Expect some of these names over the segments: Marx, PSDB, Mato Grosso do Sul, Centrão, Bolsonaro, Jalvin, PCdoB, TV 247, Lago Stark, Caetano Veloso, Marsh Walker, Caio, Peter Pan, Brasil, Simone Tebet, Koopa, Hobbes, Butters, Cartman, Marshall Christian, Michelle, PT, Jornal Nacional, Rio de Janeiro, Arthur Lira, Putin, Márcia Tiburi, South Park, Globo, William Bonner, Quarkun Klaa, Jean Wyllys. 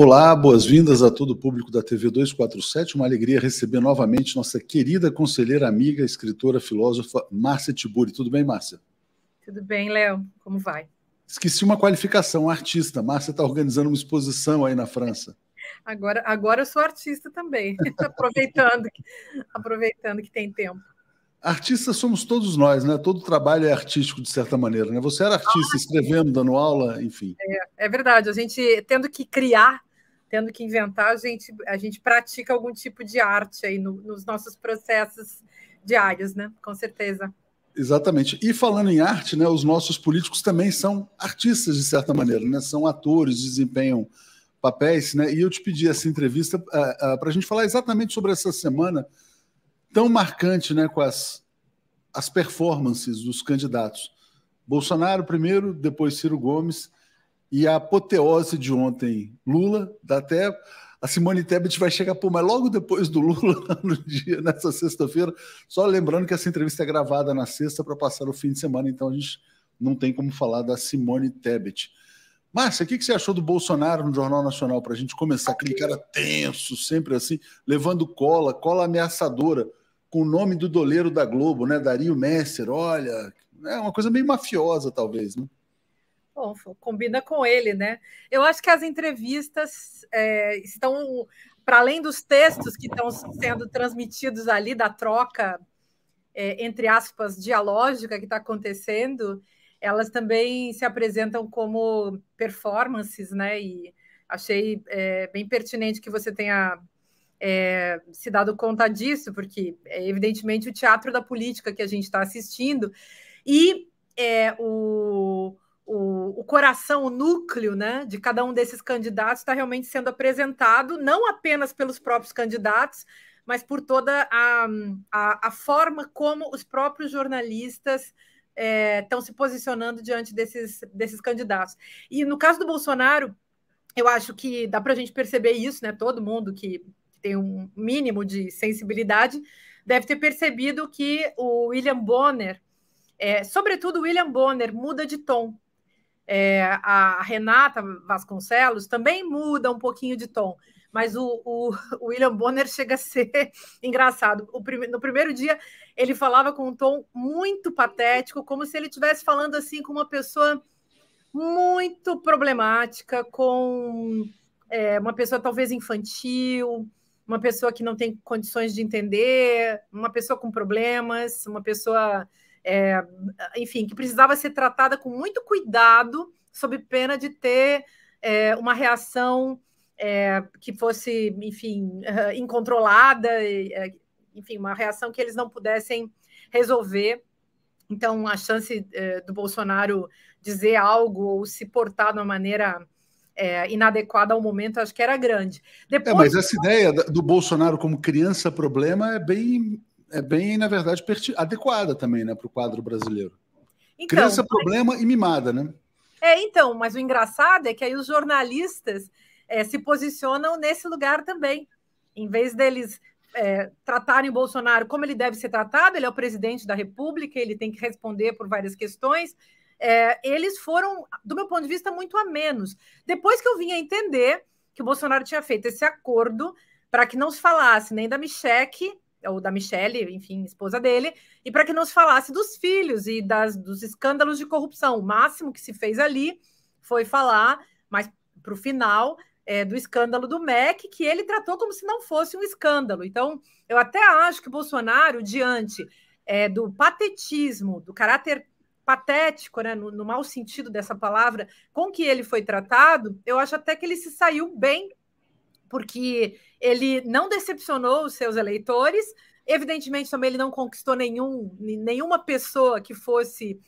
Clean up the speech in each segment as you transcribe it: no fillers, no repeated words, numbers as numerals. Olá, boas-vindas a todo o público da TV 247. Uma alegria receber novamente nossa querida conselheira, amiga, escritora, filósofa, Márcia Tiburi. Tudo bem, Márcia? Tudo bem, Léo. Como vai? Esqueci uma qualificação, artista. Márcia está organizando uma exposição aí na França. Agora eu sou artista também, aproveitando que tem tempo. Artistas somos todos nós, né? Todo trabalho é artístico, de certa maneira, né? Você era artista, escrevendo, dando aula, enfim. É verdade. A gente, tendo que criar, tendo que inventar, a gente pratica algum tipo de arte aí nos nossos processos diários, né? Com certeza. Exatamente. E falando em arte, né, os nossos políticos também são artistas, de certa maneira, né? São atores, desempenham papéis, né? E eu te pedi essa entrevista para a gente falar exatamente sobre essa semana tão marcante, né, com as performances dos candidatos. Bolsonaro primeiro, depois Ciro Gomes, e a apoteose de ontem, Lula. Dá até a Simone Tebet vai chegar, pô, mas logo depois do Lula, nessa sexta-feira. Só lembrando que essa entrevista é gravada na sexta para passar o fim de semana, então a gente não tem como falar da Simone Tebet. Márcia, o que você achou do Bolsonaro no Jornal Nacional, para a gente começar? Aquele cara tenso, sempre assim, levando cola ameaçadora, com o nome do doleiro da Globo, né? Dario Messer, olha, é uma coisa meio mafiosa, talvez, né? Bom, combina com ele, né? Eu acho que as entrevistas estão, para além dos textos que estão sendo transmitidos ali, da troca, entre aspas, dialógica que está acontecendo, elas também se apresentam como performances, né? E achei bem pertinente que você tenha se dado conta disso, porque é evidentemente o teatro da política que a gente está assistindo, e o coração, o núcleo, né, de cada um desses candidatos está realmente sendo apresentado, não apenas pelos próprios candidatos, mas por toda a forma como os próprios jornalistas estão se posicionando diante desses candidatos. E no caso do Bolsonaro, eu acho que dá para a gente perceber isso, né? Todo mundo que tem um mínimo de sensibilidade deve ter percebido que o William Bonner, sobretudo o William Bonner, muda de tom. A Renata Vasconcelos também muda um pouquinho de tom, mas o William Bonner chega a ser engraçado. No primeiro dia, ele falava com um tom muito patético, como se ele estivesse falando assim com uma pessoa muito problemática, com uma pessoa talvez infantil, uma pessoa que não tem condições de entender, uma pessoa com problemas, uma pessoa, enfim, que precisava ser tratada com muito cuidado, sob pena de ter uma reação que fosse, enfim, incontrolada, enfim, uma reação que eles não pudessem resolver. Então, a chance do Bolsonaro dizer algo ou se portar de uma maneira inadequada ao momento, acho que era grande. Depois, mas essa ideia do Bolsonaro como criança problema é bem, na verdade, adequada também, né, para o quadro brasileiro. Então, criança problema e mimada, né? Então, mas o engraçado é que aí os jornalistas se posicionam nesse lugar também. Em vez deles tratarem o Bolsonaro como ele deve ser tratado, ele é o presidente da República, ele tem que responder por várias questões, eles foram, do meu ponto de vista, muito amenos. Depois que eu vim a entender que o Bolsonaro tinha feito esse acordo para que não se falasse nem da Michelle, ou da Michelle, enfim, esposa dele, e para que não se falasse dos filhos e dos escândalos de corrupção. O máximo que se fez ali foi falar, mas para o final, do escândalo do MEC, que ele tratou como se não fosse um escândalo. Então, eu até acho que o Bolsonaro, diante do patetismo, do caráter patético, né, no mau sentido dessa palavra, com que ele foi tratado, eu acho até que ele se saiu bem, porque ele não decepcionou os seus eleitores. Evidentemente, também ele não conquistou nenhuma pessoa que fosse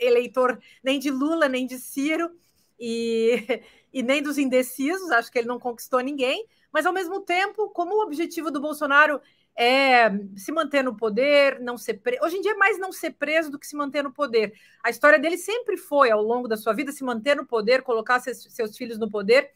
eleitor nem de Lula, nem de Ciro, e nem dos indecisos. Acho que ele não conquistou ninguém, mas, ao mesmo tempo, como o objetivo do Bolsonaro é se manter no poder, não ser preso. Hoje em dia é mais não ser preso do que se manter no poder. A história dele sempre foi, ao longo da sua vida, se manter no poder, colocar seus filhos no poder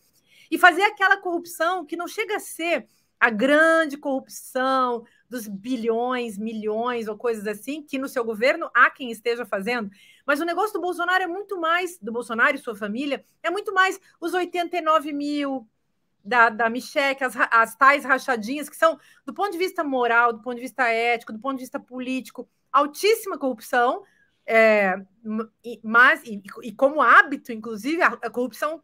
e fazer aquela corrupção que não chega a ser a grande corrupção dos bilhões, milhões ou coisas assim, que no seu governo há quem esteja fazendo, mas o negócio do Bolsonaro é muito mais, do Bolsonaro e sua família, é muito mais os 89 mil da Michelle, as tais rachadinhas, que são, do ponto de vista moral, do ponto de vista ético, do ponto de vista político, altíssima corrupção, mas como hábito, inclusive, a corrupção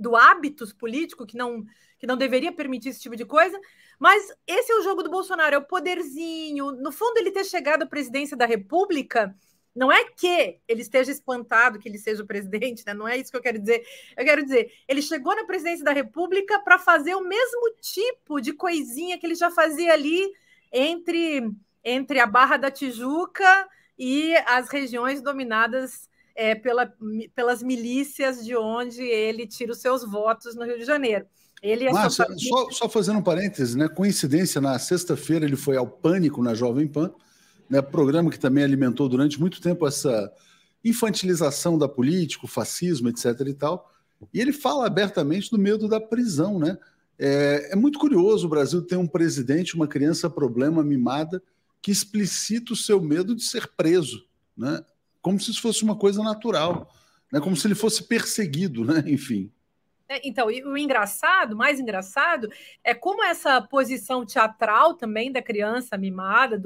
do hábitos político, que não deveria permitir esse tipo de coisa, mas esse é o jogo do Bolsonaro, é o poderzinho. No fundo, ele ter chegado à presidência da República, não é que ele esteja espantado que ele seja o presidente, né? Não é isso que eu quero dizer. Eu quero dizer, ele chegou na presidência da República para fazer o mesmo tipo de coisinha que ele já fazia ali entre a Barra da Tijuca e as regiões dominadas pelas milícias de onde ele tira os seus votos no Rio de Janeiro. Márcia, só fazendo um parêntese, né? Coincidência, na sexta-feira ele foi ao Pânico na Jovem Pan, né? Programa que também alimentou durante muito tempo essa infantilização da política, o fascismo, etc. e tal. E ele fala abertamente do medo da prisão, né? É muito curioso o Brasil ter um presidente, uma criança problema mimada, que explicita o seu medo de ser preso, né? Como se isso fosse uma coisa natural, né? Como se ele fosse perseguido, né? Enfim. Então, o mais engraçado, é como essa posição teatral também da criança mimada,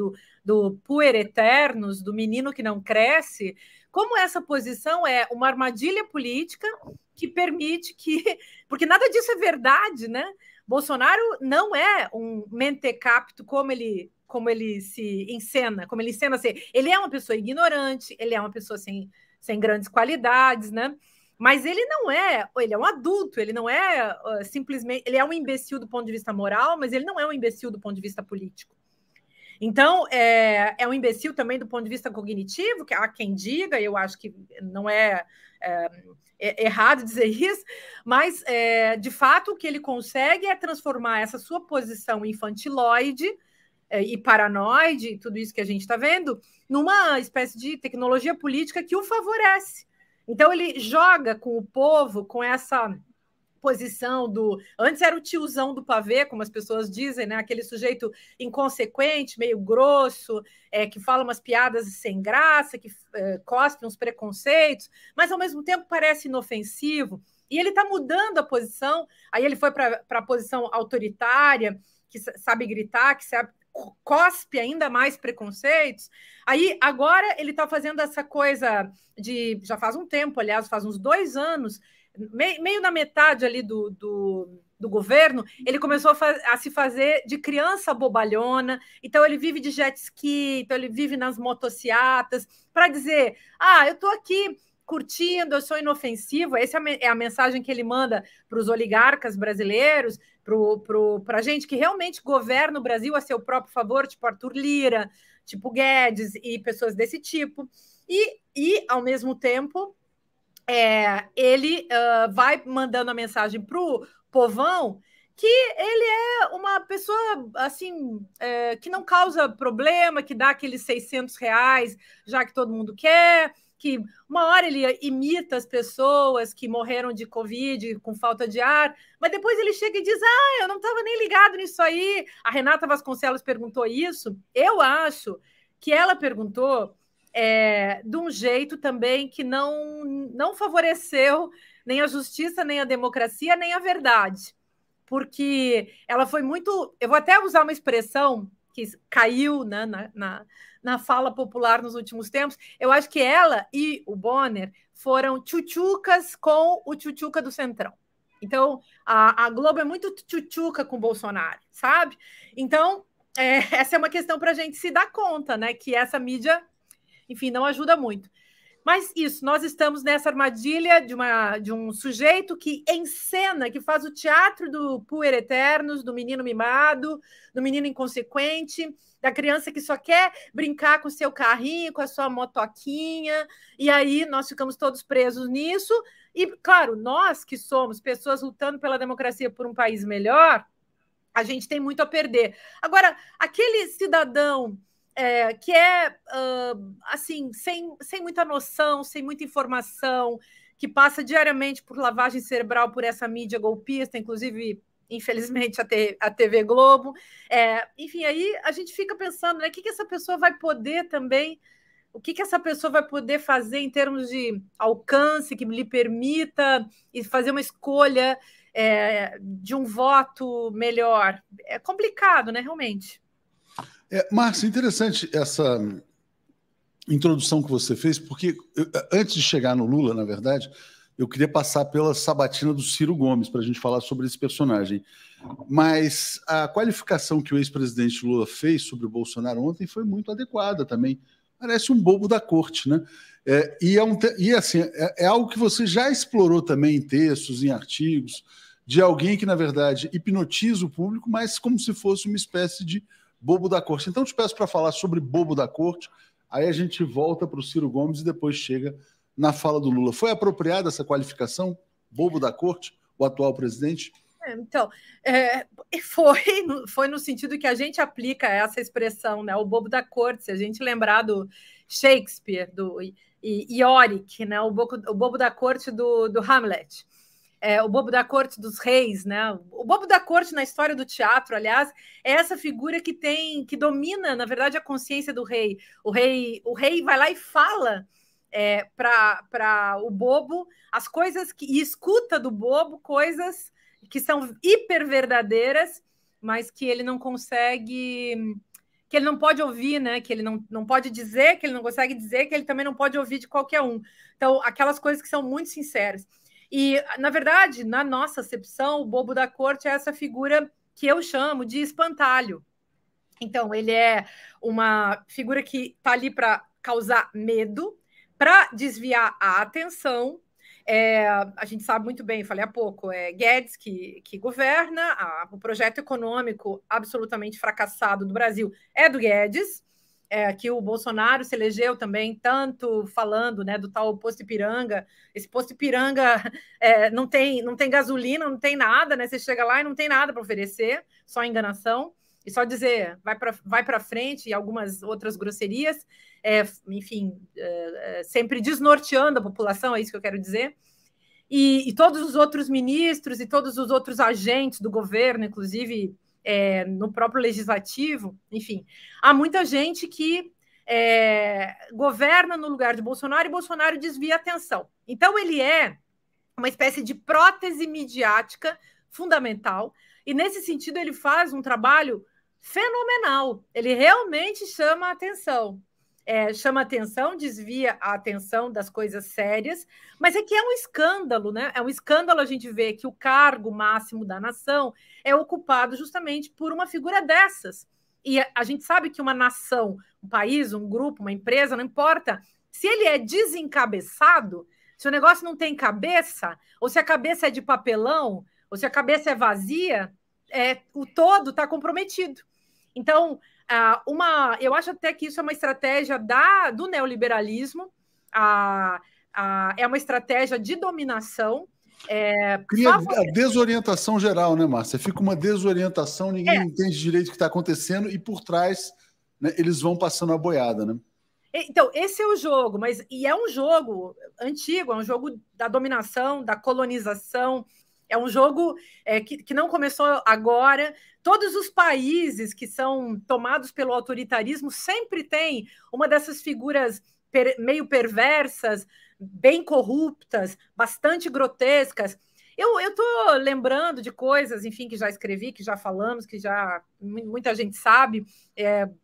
do puer eternus, do menino que não cresce, como essa posição é uma armadilha política que permite que... Porque nada disso é verdade, né? Bolsonaro não é um mentecapto como ele se encena, como ele encena ser. Ele é uma pessoa ignorante, ele é uma pessoa sem grandes qualidades, né? Mas ele não é, ele é um adulto, ele não é simplesmente, ele é um imbecil do ponto de vista moral, mas ele não é um imbecil do ponto de vista político. Então, é um imbecil também do ponto de vista cognitivo, que há quem diga, eu acho que não é errado dizer isso, mas, de fato, o que ele consegue é transformar essa sua posição infantiloide e paranoide, tudo isso que a gente está vendo, numa espécie de tecnologia política que o favorece. Então, ele joga com o povo, com essa posição do... Antes era o tiozão do pavê, como as pessoas dizem, né? Aquele sujeito inconsequente, meio grosso, que fala umas piadas sem graça, que cospe uns preconceitos, mas, ao mesmo tempo, parece inofensivo. E ele está mudando a posição. Aí ele foi para a posição autoritária, que sabe gritar, que sabe... cospe ainda mais preconceitos. Aí, agora, ele está fazendo essa coisa de... Já faz um tempo, aliás, faz uns 2 anos, meio na metade ali do governo, ele começou a se fazer de criança bobalhona. Então, ele vive de jet ski, então ele vive nas motociatas, para dizer, eu estou aqui curtindo, eu sou inofensivo. Essa é a mensagem que ele manda para os oligarcas brasileiros, para a gente que realmente governa o Brasil a seu próprio favor, tipo Arthur Lira, tipo Guedes e pessoas desse tipo. E ao mesmo tempo, ele vai mandando a mensagem para o povão que ele é uma pessoa assim que não causa problema, que dá aqueles R$600, já que todo mundo quer, que uma hora ele imita as pessoas que morreram de Covid com falta de ar, mas depois ele chega e diz, eu não estava nem ligado nisso aí. A Renata Vasconcelos perguntou isso. Eu acho que ela perguntou de um jeito também que não favoreceu nem a justiça, nem a democracia, nem a verdade. Porque ela foi muito... Eu vou até usar uma expressão que caiu, né, na fala popular nos últimos tempos. Eu acho que ela e o Bonner foram tchutchucas com o tchutchuca do Centrão. Então, a Globo é muito tchutchuca com o Bolsonaro, sabe? Então, essa é uma questão para a gente se dar conta, né? Que essa mídia, enfim, não ajuda muito. Mas isso, nós estamos nessa armadilha de um sujeito que encena, que faz o teatro do puer eternus, do menino mimado, do menino inconsequente, da criança que só quer brincar com o seu carrinho, com a sua motoquinha, e aí nós ficamos todos presos nisso. E, claro, nós que somos pessoas lutando pela democracia, por um país melhor, a gente tem muito a perder. Agora, aquele cidadão... que é, assim, sem muita noção, sem muita informação, que passa diariamente por lavagem cerebral por essa mídia golpista, inclusive infelizmente, a TV Globo. Enfim, aí a gente fica pensando, né, o que que essa pessoa vai poder também, o que que essa pessoa vai poder fazer em termos de alcance que lhe permita fazer uma escolha de um voto melhor. É complicado, né, realmente. Márcia, interessante essa introdução que você fez, porque eu, antes de chegar no Lula, na verdade, eu queria passar pela sabatina do Ciro Gomes para a gente falar sobre esse personagem. Mas a qualificação que o ex-presidente Lula fez sobre o Bolsonaro ontem foi muito adequada também. Parece um bobo da corte, né? É algo que você já explorou também em textos, em artigos, de alguém que, na verdade, hipnotiza o público, mas como se fosse uma espécie de bobo da corte. Então, te peço para falar sobre bobo da corte, aí a gente volta para o Ciro Gomes e depois chega na fala do Lula. Foi apropriada essa qualificação, bobo da corte, o atual presidente? Então, foi no sentido que a gente aplica essa expressão, né, o bobo da corte, se a gente lembrar do Shakespeare, do Yorick, né, o bobo da corte do Hamlet, o bobo da corte dos reis, né? O bobo da corte na história do teatro, aliás, é essa figura que domina, na verdade, a consciência do rei. O rei vai lá e fala para o bobo as coisas e escuta do bobo coisas que são hiperverdadeiras, mas que ele não consegue, que ele não pode ouvir, né? Que ele não pode dizer, que ele não consegue dizer, que ele também não pode ouvir de qualquer um. Então, aquelas coisas que são muito sinceras. E, na verdade, na nossa acepção, o bobo da corte é essa figura que eu chamo de espantalho. Então, ele é uma figura que está ali para causar medo, para desviar a atenção. A gente sabe muito bem, falei há pouco, Guedes que governa, o projeto econômico absolutamente fracassado do Brasil é do Guedes, que o Bolsonaro se elegeu também, tanto falando, né, do tal posto Ipiranga. Esse posto Ipiranga não tem gasolina, não tem nada, né? Você chega lá e não tem nada para oferecer, só enganação, e só dizer vai para frente e algumas outras grosserias, enfim, sempre desnorteando a população, é isso que eu quero dizer. E todos os outros ministros e todos os outros agentes do governo, inclusive no próprio legislativo, enfim, há muita gente que governa no lugar de Bolsonaro e Bolsonaro desvia a atenção. Então ele é uma espécie de prótese midiática fundamental e, nesse sentido, ele faz um trabalho fenomenal. Ele realmente chama a atenção. Chama a atenção, desvia a atenção das coisas sérias, mas é que é um escândalo, né? É um escândalo a gente ver que o cargo máximo da nação é ocupado justamente por uma figura dessas. E a gente sabe que uma nação, um país, um grupo, uma empresa, não importa, se ele é desencabeçado, se o negócio não tem cabeça, ou se a cabeça é de papelão, ou se a cabeça é vazia, o todo está comprometido. Então, eu acho até que isso é uma estratégia do neoliberalismo, é uma estratégia de dominação. Cria a desorientação geral, né, Márcia? Fica uma desorientação, ninguém entende direito o que está acontecendo e por trás, né, eles vão passando a boiada, né? Então, esse é o jogo, e é um jogo antigo, é um jogo da dominação, da colonização. É um jogo que não começou agora. Todos os países que são tomados pelo autoritarismo sempre têm uma dessas figuras meio perversas, bem corruptas, bastante grotescas. Eu estou lembrando de coisas, enfim, que já escrevi, que já falamos, que já muita gente sabe.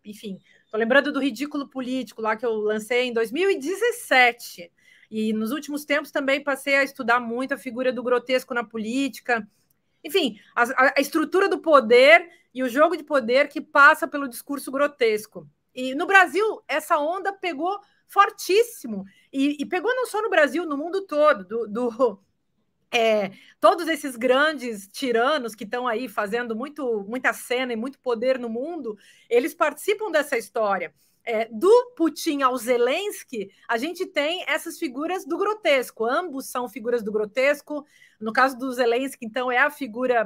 Enfim, estou lembrando do Ridículo Político, lá que eu lancei em 2017. E nos últimos tempos também passei a estudar muito a figura do grotesco na política. Enfim, a estrutura do poder e o jogo de poder que passa pelo discurso grotesco. E no Brasil, essa onda pegou fortíssimo. E pegou não só no Brasil, no mundo todo. Todos esses grandes tiranos que estão aí fazendo muita cena e muito poder no mundo, eles participam dessa história. Do Putin ao Zelensky, a gente tem essas figuras do grotesco. Ambos são figuras do grotesco. No caso do Zelensky, então, é a figura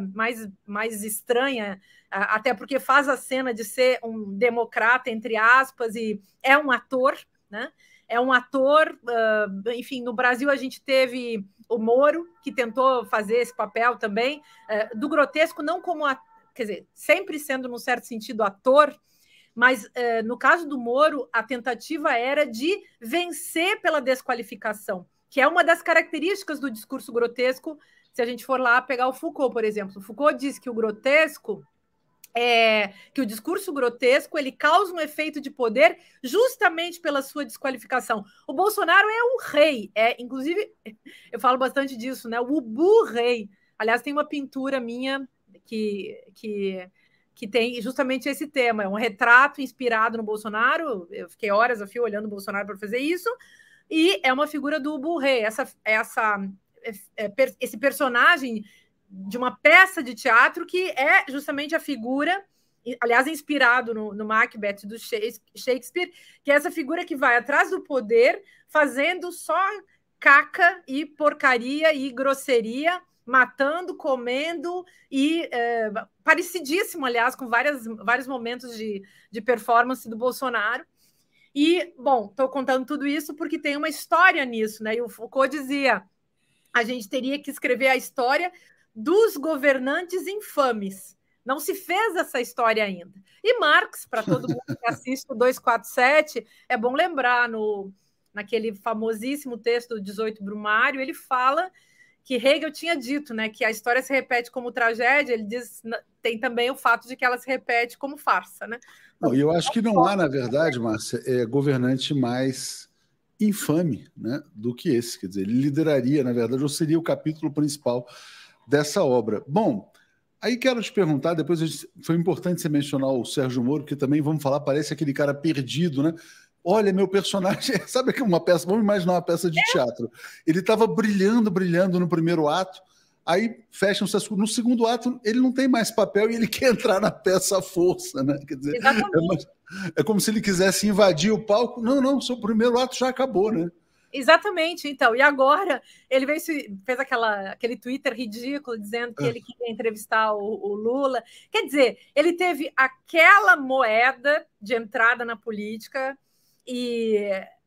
mais estranha, até porque faz a cena de ser um democrata, entre aspas, e é um ator, né? é um ator, enfim, no Brasil a gente teve o Moro, que tentou fazer esse papel também, do grotesco, não como, quer dizer, sempre sendo, num certo sentido, ator, mas no caso do Moro, a tentativa era de vencer pela desqualificação, que é uma das características do discurso grotesco, se a gente for lá pegar o Foucault, por exemplo. O Foucault diz que o grotesco, que o discurso grotesco, ele causa um efeito de poder justamente pela sua desqualificação. O Bolsonaro é um rei, inclusive, eu falo bastante disso, né? O Ubu Rei. Aliás, tem uma pintura minha que tem justamente esse tema, é um retrato inspirado no Bolsonaro, eu fiquei horas a fio olhando o Bolsonaro para fazer isso, e é uma figura do Ubu Rei, esse personagem de uma peça de teatro que é justamente a figura, aliás, inspirado no Macbeth do Shakespeare, que é essa figura que vai atrás do poder fazendo só caca e porcaria e grosseria, matando, comendo e parecidíssimo, aliás, com vários momentos de performance do Bolsonaro. E, bom, estou contando tudo isso porque tem uma história nisso, né? E o Foucault dizia: a gente teria que escrever a história dos governantes infames. Não se fez essa história ainda. E Marx, para todo mundo que assiste o 247, é bom lembrar, naquele famosíssimo texto do 18 Brumário, ele fala que Hegel tinha dito, né, que a história se repete como tragédia, ele diz, tem também o fato de que ela se repete como farsa, né? Não, eu acho que não há, na verdade, Márcia, governante mais infame, né, do que esse, quer dizer, ele lideraria, na verdade, ou seria o capítulo principal dessa obra. Bom, aí quero te perguntar, depois foi importante você mencionar o Sérgio Moro, que também, vamos falar, parece aquele cara perdido, né? Olha, meu personagem, sabe que uma peça, vamos imaginar uma peça de teatro. Ele estava brilhando, brilhando no primeiro ato, aí fecham-se as coisas. No segundo ato, ele não tem mais papel e ele quer entrar na peça à força, né? Quer dizer, é como se ele quisesse invadir o palco. Não, não, seu primeiro ato já acabou, né? Exatamente, então. E agora ele fez aquele Twitter ridículo dizendo que ele queria entrevistar o Lula. Quer dizer, ele teve aquela moeda de entrada na política. E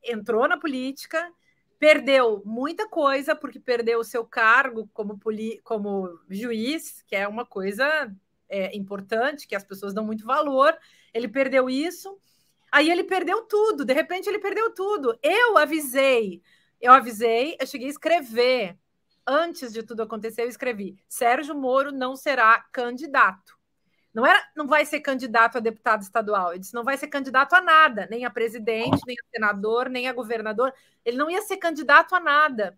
entrou na política, perdeu muita coisa, porque perdeu o seu cargo como juiz, que é uma coisa importante, que as pessoas dão muito valor. Ele perdeu isso, aí ele perdeu tudo, de repente ele perdeu tudo. Eu avisei, eu cheguei a escrever, antes de tudo acontecer, eu escrevi: Sérgio Moro não será candidato. Não vai ser candidato a deputado estadual. Ele disse: não vai ser candidato a nada, nem a presidente, nem a senador, nem a governador. Ele não ia ser candidato a nada.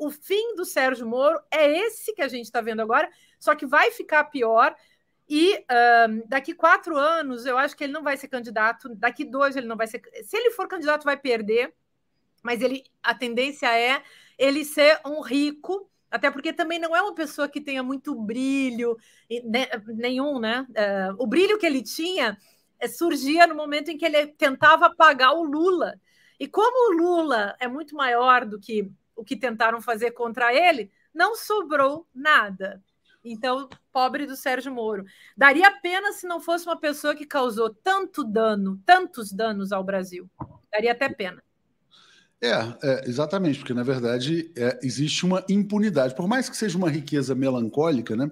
O fim do Sérgio Moro é esse que a gente está vendo agora, só que vai ficar pior. E daqui 4 anos, eu acho que ele não vai ser candidato. Daqui 2, ele não vai ser. Se ele for candidato, vai perder. Mas a tendência é ele ser um rico. Até porque também não é uma pessoa que tenha muito brilho, nenhum, né? O brilho que ele tinha surgia no momento em que ele tentava apagar o Lula. E como o Lula é muito maior do que o que tentaram fazer contra ele, não sobrou nada. Então, pobre do Sérgio Moro. Daria pena se não fosse uma pessoa que causou tanto dano, tantos danos ao Brasil. Daria até pena. Exatamente, porque, na verdade, existe uma impunidade. Por mais que seja uma riqueza melancólica, né,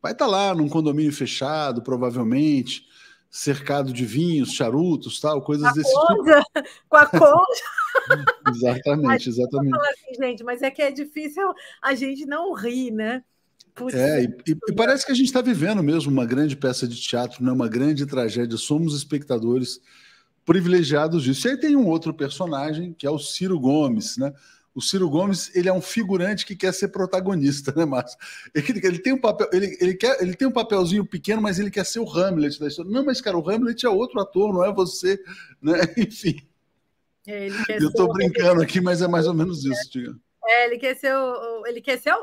vai estar lá num condomínio fechado, provavelmente, cercado de vinhos, charutos, tal, coisas desse tipo. Com a conja. Exatamente, exatamente. Eu vou falar assim, gente, mas é que é difícil a gente não rir, né? E parece que a gente está vivendo mesmo uma grande peça de teatro, né, uma grande tragédia, somos espectadores privilegiados disso. E aí tem um outro personagem, que é o Ciro Gomes, né? O Ciro Gomes, ele é um figurante que quer ser protagonista, né, Márcio? Ele tem um papel, ele tem um papelzinho pequeno, mas ele quer ser o Hamlet da história. Não, mas, cara, o Hamlet é outro ator, não é você, né? Enfim. Eu estou brincando aqui, mas é mais ou menos isso, diga.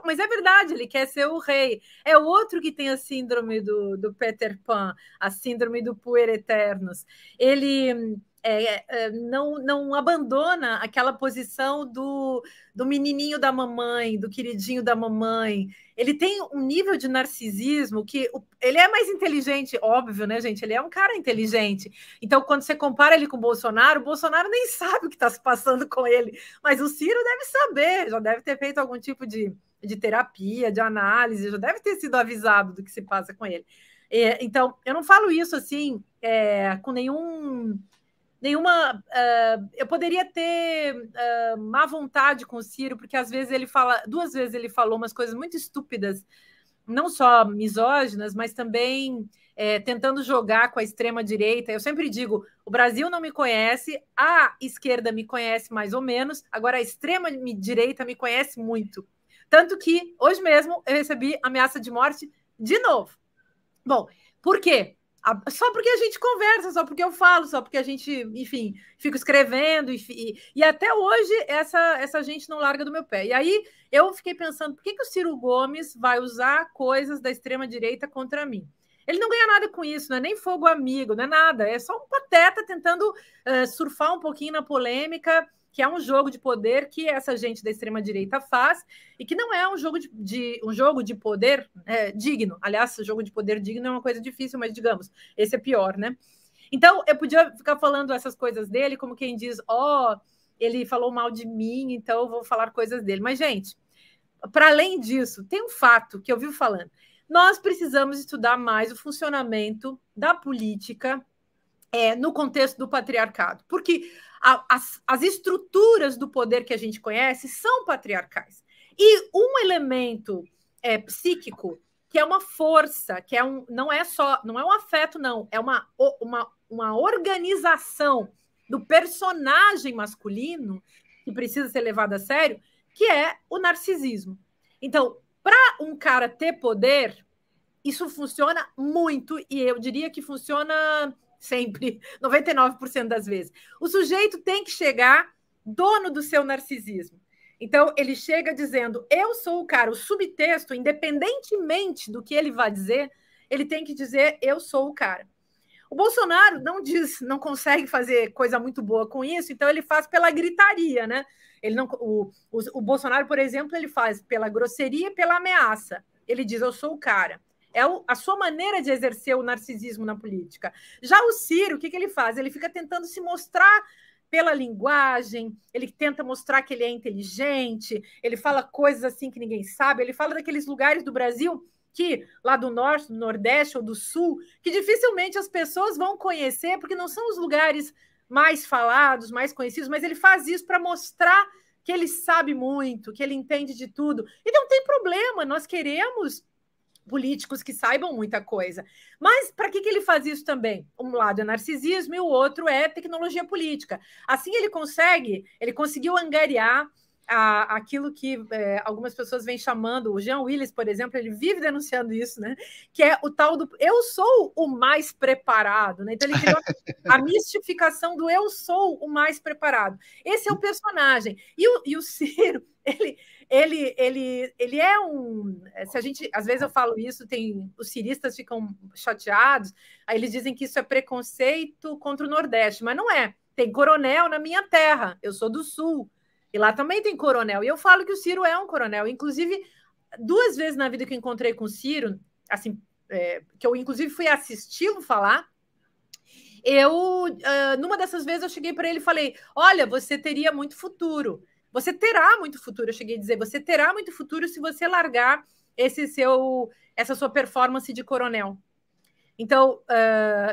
Mas é verdade, ele quer ser o rei. É o outro que tem a síndrome do Peter Pan, a síndrome do puer eternus. Ele não abandona aquela posição do menininho da mamãe, do queridinho da mamãe. Ele tem um nível de narcisismo que ele é mais inteligente, óbvio, né, gente? Ele é um cara inteligente. Então, quando você compara ele com o Bolsonaro nem sabe o que está se passando com ele, mas o Ciro deve saber, já deve ter feito algum tipo de terapia, de análise, já deve ter sido avisado do que se passa com ele. Então, eu não falo isso assim com nenhuma... eu poderia ter má vontade com o Ciro, porque às vezes ele fala... Duas vezes ele falou umas coisas muito estúpidas, não só misóginas, mas também tentando jogar com a extrema-direita. Eu sempre digo, o Brasil não me conhece, a esquerda me conhece mais ou menos, agora a extrema-direita me conhece muito. Tanto que, hoje mesmo, eu recebi ameaça de morte de novo. Bom, por quê? Só porque a gente conversa, só porque eu falo, só porque a gente, enfim, fica escrevendo. E até hoje, essa gente não larga do meu pé. E aí, eu fiquei pensando, por que o Ciro Gomes vai usar coisas da extrema-direita contra mim? Ele não ganha nada com isso, não é nem fogo amigo, não é nada. É só um pateta tentando surfar um pouquinho na polêmica, que é um jogo de poder que essa gente da extrema-direita faz e que não é um jogo um jogo de poder digno. Aliás, jogo de poder digno é uma coisa difícil, mas, digamos, esse é pior, né? Então, eu podia ficar falando essas coisas dele como quem diz, ó, ele falou mal de mim, então eu vou falar coisas dele. Mas, gente, para além disso, tem um fato que eu vivo falando. Nós precisamos estudar mais o funcionamento da política no contexto do patriarcado, porque as estruturas do poder que a gente conhece são patriarcais. E um elemento psíquico, que é uma força, que é não é um afeto, não, é uma organização do personagem masculino que precisa ser levado a sério, que é o narcisismo. Então, para um cara ter poder, isso funciona muito, e eu diria que funciona... sempre, 99% das vezes. O sujeito tem que chegar dono do seu narcisismo. Então, ele chega dizendo, eu sou o cara, o subtexto, independentemente do que ele vai dizer, ele tem que dizer, eu sou o cara. O Bolsonaro não diz, não consegue fazer coisa muito boa com isso, então ele faz pela gritaria, né? Ele não, o Bolsonaro, por exemplo, ele faz pela grosseria e pela ameaça. Ele diz, eu sou o cara. É a sua maneira de exercer o narcisismo na política. Já o Ciro, o que ele faz? Ele fica tentando se mostrar pela linguagem, ele tenta mostrar que ele é inteligente, ele fala coisas assim que ninguém sabe, ele fala daqueles lugares do Brasil, que lá do norte, do nordeste ou do sul, que dificilmente as pessoas vão conhecer, porque não são os lugares mais falados, mais conhecidos, mas ele faz isso para mostrar que ele sabe muito, que ele entende de tudo. E não tem problema, nós queremos... políticos que saibam muita coisa. Mas para que ele faz isso também? Um lado é narcisismo e o outro é tecnologia política. Assim ele conseguiu angariar aquilo que algumas pessoas vêm chamando, o Jean Wyllys, por exemplo, ele vive denunciando isso, né? Que é o tal do eu sou o mais preparado, né? Então ele criou a mistificação do eu sou o mais preparado. Esse é o personagem. E o Ciro, ele é um... Se a gente, às vezes eu falo isso, os ciristas ficam chateados, aí eles dizem que isso é preconceito contra o Nordeste, mas não é. Tem coronel na minha terra, eu sou do Sul, e lá também tem coronel. E eu falo que o Ciro é um coronel. Inclusive, duas vezes na vida que eu encontrei com o Ciro, assim, que eu inclusive fui assisti-lo falar, numa dessas vezes eu cheguei para ele e falei, olha, você teria muito futuro. Você terá muito futuro, eu cheguei a dizer, você terá muito futuro se você largar essa sua performance de coronel. Então,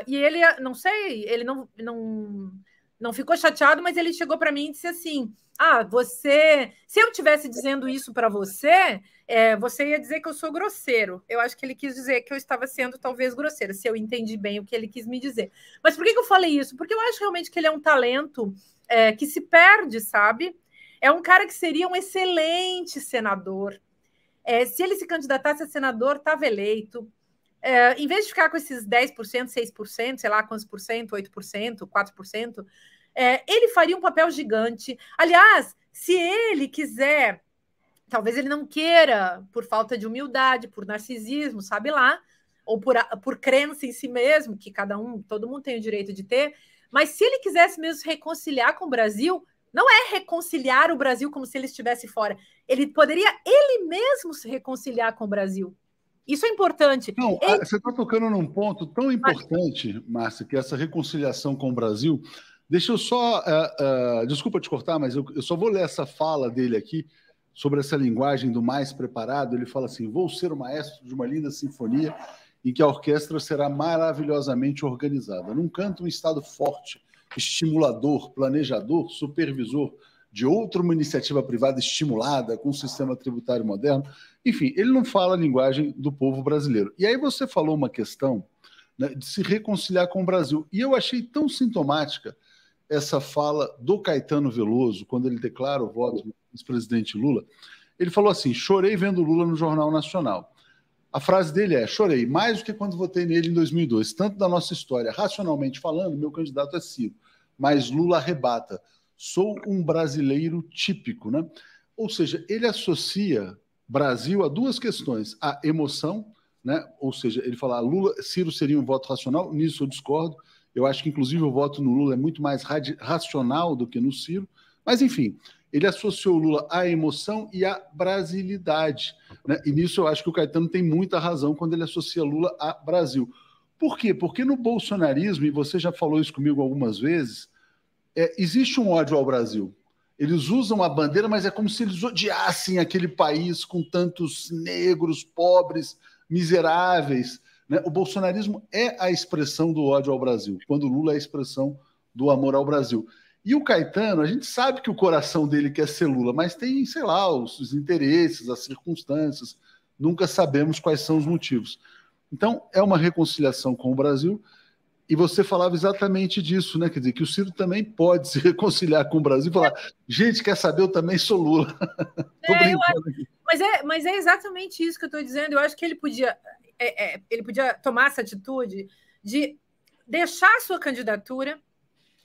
e ele, não sei, ele não ficou chateado, mas ele chegou para mim e disse assim, se eu estivesse dizendo isso para você, você ia dizer que eu sou grosseiro. Eu acho que ele quis dizer que eu estava sendo talvez grosseiro, se eu entendi bem o que ele quis me dizer. Mas por que eu falei isso? Porque eu acho realmente que ele é um talento que se perde, sabe? É um cara que seria um excelente senador. Se ele se candidatasse a senador, estava eleito. Em vez de ficar com esses 10%, 6%, sei lá quantos por cento, 8%, 4%, ele faria um papel gigante. Aliás, se ele quiser, talvez ele não queira, por falta de humildade, por narcisismo, sabe lá, ou por crença em si mesmo, que todo mundo tem o direito de ter, Mas se ele quisesse mesmo se reconciliar com o Brasil, não é reconciliar o Brasil como se ele estivesse fora. Ele poderia ele mesmo se reconciliar com o Brasil. Isso é importante. Não, ele... Você está tocando num ponto tão importante, Márcia, que essa reconciliação com o Brasil... Deixa eu só... desculpa te cortar, mas eu só vou ler essa fala dele aqui sobre essa linguagem do mais preparado. Ele fala assim, vou ser o maestro de uma linda sinfonia em que a orquestra será maravilhosamente organizada. Num canto, um estado forte, estimulador, planejador, supervisor de outra uma iniciativa privada estimulada com um sistema tributário moderno. Enfim, ele não fala a linguagem do povo brasileiro. E aí você falou uma questão, né, de se reconciliar com o Brasil. E eu achei tão sintomática essa fala do Caetano Veloso, quando ele declara o voto do ex-presidente Lula. Ele falou assim, chorei vendo Lula no Jornal Nacional. A frase dele é, chorei mais do que quando votei nele em 2002, tanto da nossa história. Racionalmente falando, meu candidato é Ciro, mas Lula arrebata. Sou um brasileiro típico, né? Ou seja, ele associa Brasil a duas questões, a emoção, né? Ou seja, ele fala, Lula, Ciro seria um voto racional, nisso eu discordo. Eu acho que, inclusive, o voto no Lula é muito mais racional do que no Ciro. Mas, enfim, ele associou o Lula à emoção e à brasilidade, né? E nisso eu acho que o Caetano tem muita razão quando ele associa Lula a Brasil. Por quê? Porque no bolsonarismo, e você já falou isso comigo algumas vezes, existe um ódio ao Brasil. Eles usam a bandeira, mas é como se eles odiassem aquele país com tantos negros, pobres, miseráveis. O bolsonarismo é a expressão do ódio ao Brasil, quando o Lula é a expressão do amor ao Brasil. E o Caetano, a gente sabe que o coração dele quer ser Lula, mas tem, sei lá, os interesses, as circunstâncias, nunca sabemos quais são os motivos. Então, é uma reconciliação com o Brasil, e você falava exatamente disso, né? Quer dizer, que o Ciro também pode se reconciliar com o Brasil e falar, gente, quer saber, eu também sou Lula. Mas é exatamente isso que eu estou dizendo, eu acho que ele podia... ele podia tomar essa atitude de deixar a sua candidatura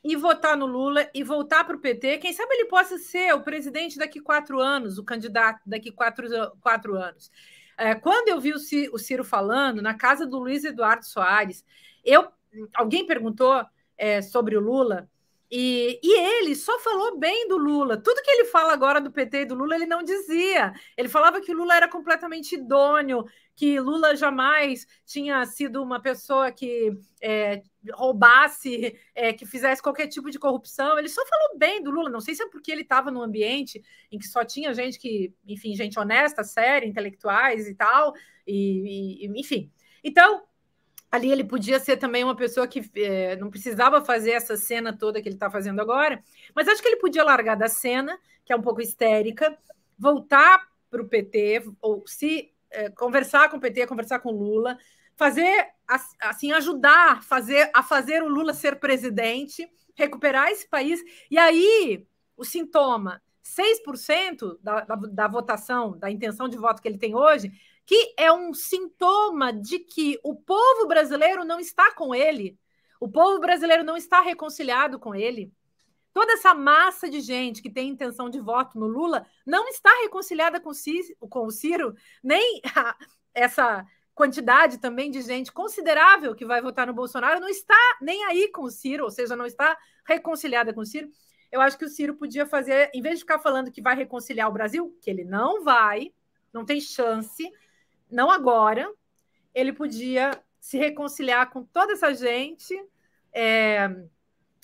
e votar no Lula e voltar para o PT. Quem sabe ele possa ser o presidente daqui 4 anos, o candidato daqui 4 anos. Quando eu vi o Ciro falando na casa do Luiz Eduardo Soares, alguém perguntou sobre o Lula e ele só falou bem do Lula. Tudo que ele fala agora do PT e do Lula, ele não dizia. Ele falava que o Lula era completamente idôneo, que Lula jamais tinha sido uma pessoa que roubasse, que fizesse qualquer tipo de corrupção. Ele só falou bem do Lula. Não sei se é porque ele estava num ambiente em que só tinha gente que, enfim, gente honesta, séria, intelectuais e tal, enfim. Então, ali ele podia ser também uma pessoa que não precisava fazer essa cena toda que ele está fazendo agora, mas acho que ele podia largar da cena, que é um pouco histérica, voltar para o PT, ou se... conversar com o PT, conversar com o Lula, fazer, assim, ajudar a fazer o Lula ser presidente, recuperar esse país. E aí, o sintoma, 6% da votação, da intenção de voto que ele tem hoje, que é um sintoma de que o povo brasileiro não está com ele, o povo brasileiro não está reconciliado com ele. Toda essa massa de gente que tem intenção de voto no Lula não está reconciliada com o Ciro, nem essa quantidade também de gente considerável que vai votar no Bolsonaro não está nem aí com o Ciro, ou seja, não está reconciliada com o Ciro. Eu acho que o Ciro podia fazer, em vez de ficar falando que vai reconciliar o Brasil, que ele não vai, não tem chance, não agora, ele podia se reconciliar com toda essa gente,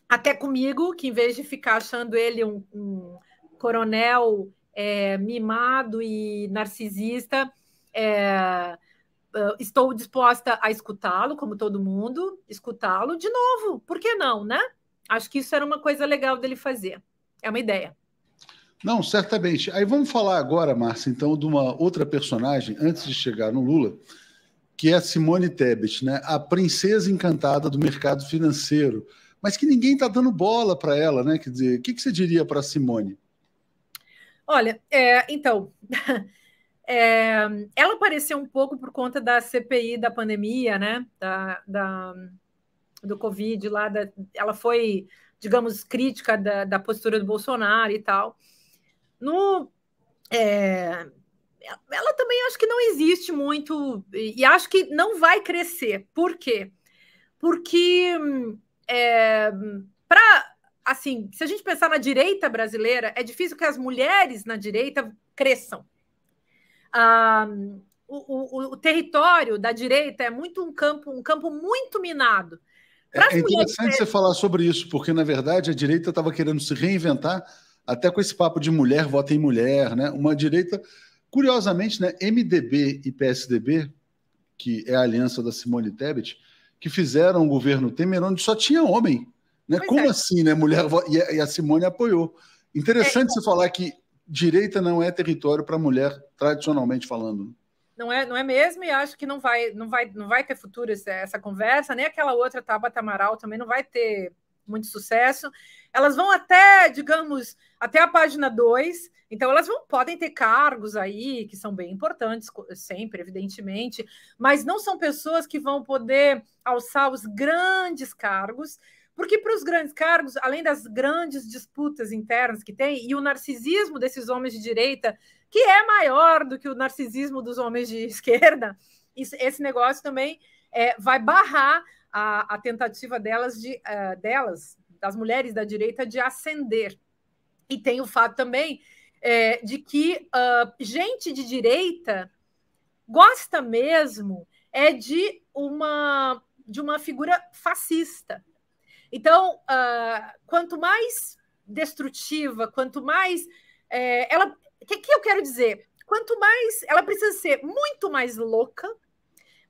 até comigo, que em vez de ficar achando ele um coronel mimado e narcisista, estou disposta a escutá-lo, como todo mundo, escutá-lo de novo. Por que não, né? Acho que isso era uma coisa legal dele fazer. É uma ideia. Não, certamente. Aí vamos falar agora, Márcia, então, de uma outra personagem, antes de chegar no Lula, que é a Simone Tebet, né? A princesa encantada do mercado financeiro, mas que ninguém está dando bola para ela, né? Quer dizer, o que você diria para a Simone? Olha, então, ela apareceu um pouco por conta da CPI da pandemia, né? Do Covid lá, ela foi, digamos, crítica da postura do Bolsonaro e tal. Ela também acho que não existe muito, e acho que não vai crescer. Por quê? Porque... para, assim, se a gente pensar na direita brasileira, é difícil que as mulheres na direita cresçam. O território da direita é muito um campo muito minado. É interessante você falar sobre isso, porque, na verdade, a direita estava querendo se reinventar até com esse papo de mulher, vota em mulher, né? Uma direita, curiosamente, né, MDB e PSDB, que é a aliança da Simone Tebet, que fizeram o governo Temer, onde só tinha homem. Né? Como assim, né? Mulher e a Simone apoiou. Interessante você falar que direita não é território para mulher, tradicionalmente falando. Não é mesmo, e acho que não vai ter futuro essa conversa, nem aquela outra Tabata Amaral também não vai ter muito sucesso. Elas vão até, digamos, até a página 2, então elas podem ter cargos aí que são bem importantes, sempre, evidentemente, mas não são pessoas que vão poder alçar os grandes cargos, porque para os grandes cargos, além das grandes disputas internas que tem, e o narcisismo desses homens de direita, que é maior do que o narcisismo dos homens de esquerda, esse negócio também vai barrar a tentativa das mulheres da direita, de ascender. E tem o fato também de que gente de direita gosta mesmo de uma figura fascista. Então, quanto mais destrutiva, quanto mais... O que eu quero dizer? Quanto mais... Ela precisa ser muito mais louca,